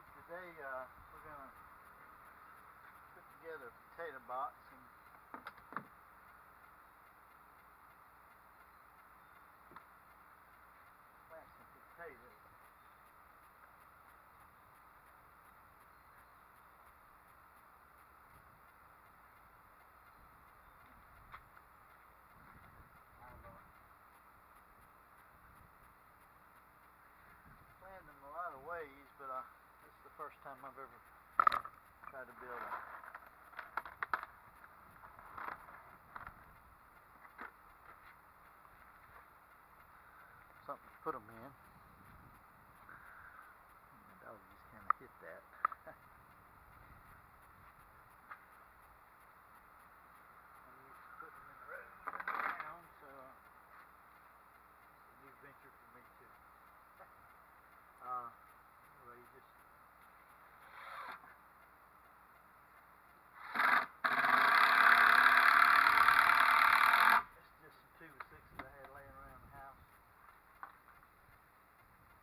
Today we're going to put together a potato box and plant some potatoes. Planned them a lot of ways, but this is the first time I've ever tried to build something to put them in. The dog just kind of hit that. I'm used to putting them in the road and down, so it's a new venture for me too. Well, you just have two ends.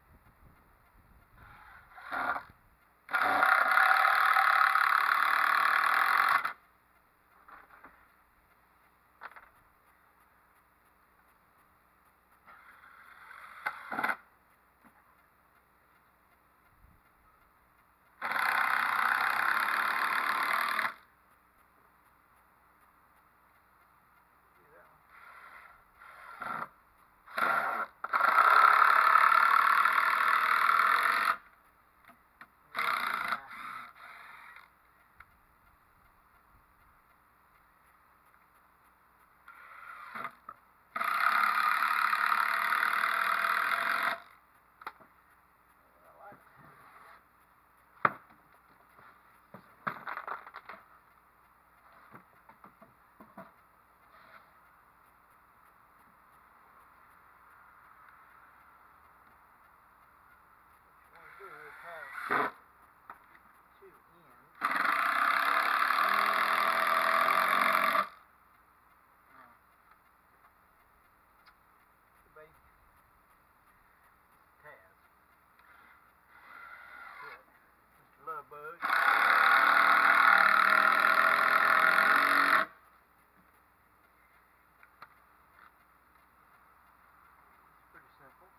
The base tabs. Mr. Lovebug. It's pretty simple.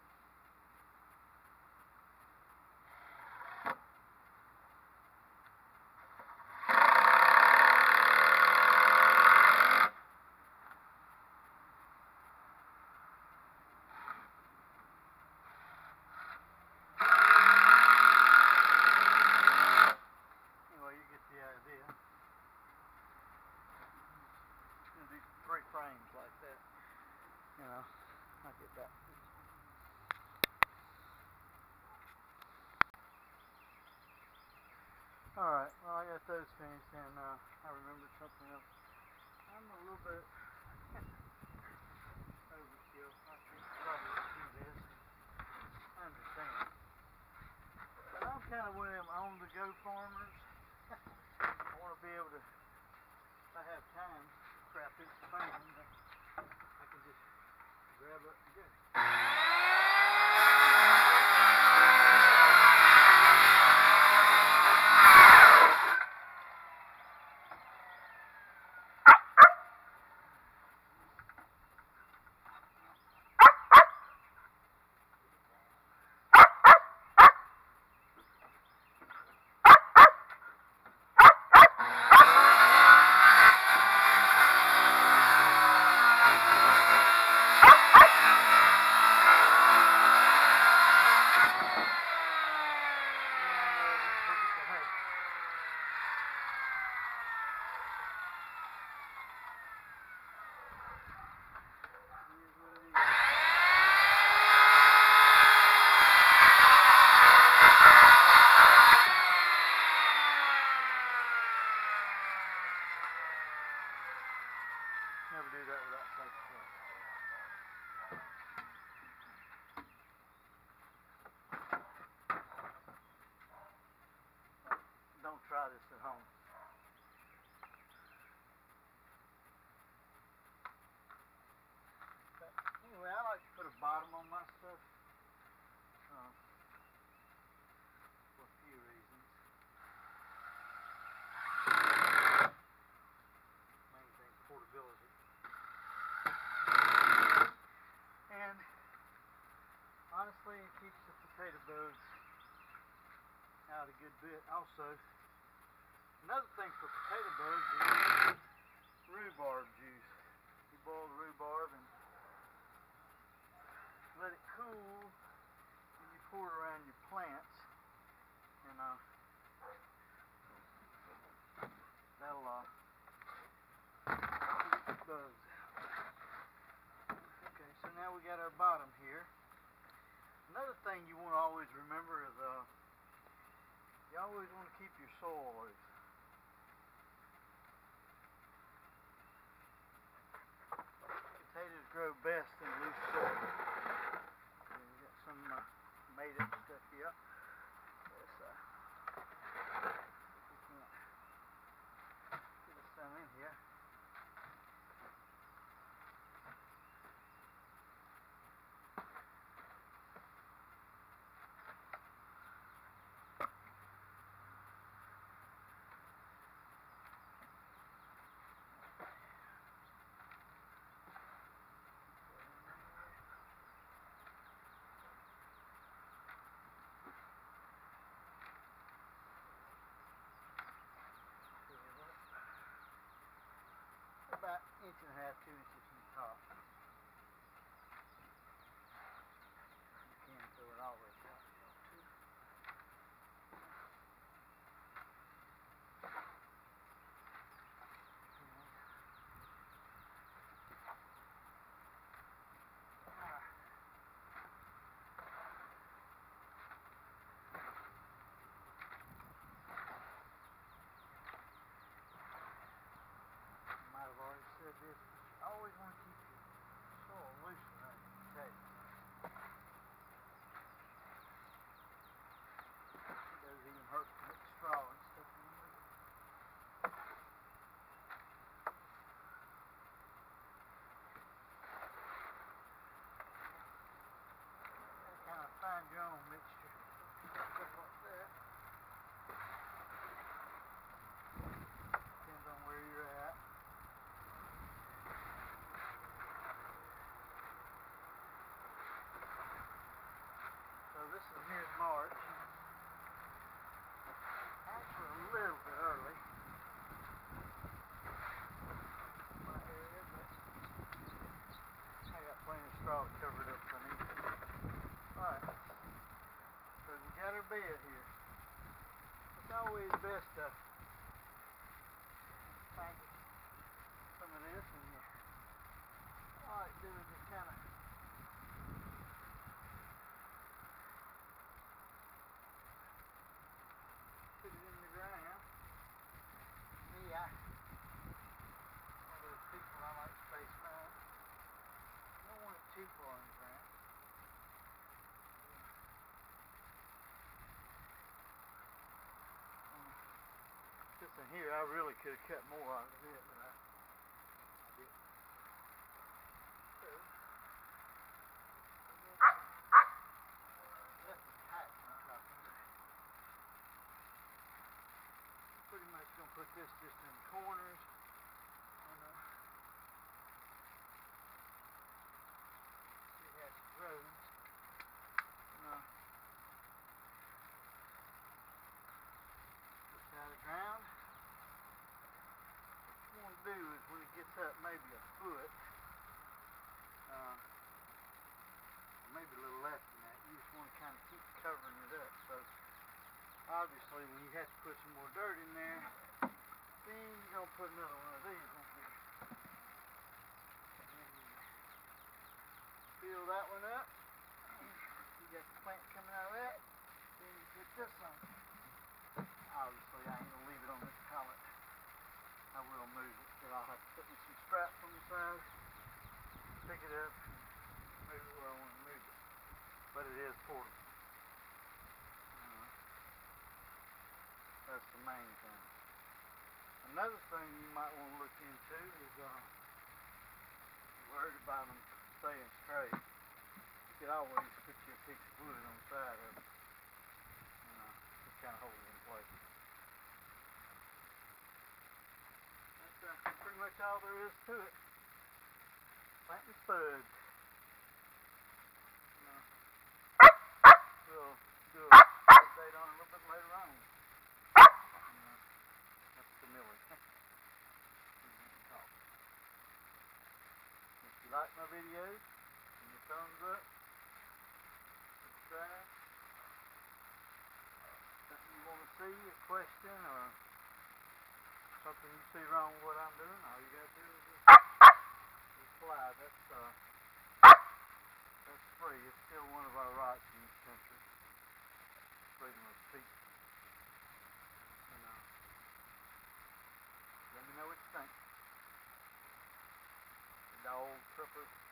Frames like that, you know, I get that. Alright, well I got those finished, and I remembered something else. I'm a little bit overkill. I think probably do this. I understand. But I'm kind of one of them on-the-go farmers. I want to be able to, if I have time, crap is fine, but I can just grab it and go. clean keeps the potato bugs out a good bit. Also, another thing for potato bugs is rhubarb juice. You boil the rhubarb and let it cool, and you pour it around your plants, and that'll keep the bugs out. Okay, so now we got our bottom here. Another thing you want to always remember is you always want to keep your soil loose. Potatoes grow best in loose soil. Okay, we got some made up stuff here. Let's get some in here. About an inch and a half, 2 inches from the top. You can throw it all the way down. This, you always want to keep your soil loose around your potatoes. It doesn't even hurt to put straw and stuff in there. That kind of find your own mixture. Stuff like that. Depends on where you're at. This is mid-March, actually a little bit early. I got plenty of straw covered up for me. Alright, so we got our bed here. It's always best to paint some of this, and all it do is just kind of put it in the ground. Me, one of those people, I like space mine. I don't want it too far in the ground. This in here, I really could have cut more out of it, but I didn't. So, pretty much gonna put this just in the corners. And, it has rows. And, push out of the ground. What you want to do is when it gets up maybe a foot, maybe a little less than that, you just want to kind of keep covering it up. So obviously, when you have to put some more dirt in there, then you're going to put another one of these on here. And fill that one up. You got the plant coming out of that. Then you put this on. Obviously, I ain't going to leave it on this pallet. I will move it, but I'll have to put in some straps on the side, pick it up, and move it where I want to move it. But it is portable. That's the main thing. Another thing you might want to look into is worried about them staying straight. You could always put your piece of wood on the side of it. You know, just kind of hold it in place. That's pretty much all there is to it. Planting spuds. You know. like my videos, give me a thumbs up, subscribe. Something you want to see, a question, or something you see wrong with what I'm doing, all you gotta do is just reply. That's free. It's still one of our rights in this country. Freedom of speech. And, let me know what you think. Dawg Prepper.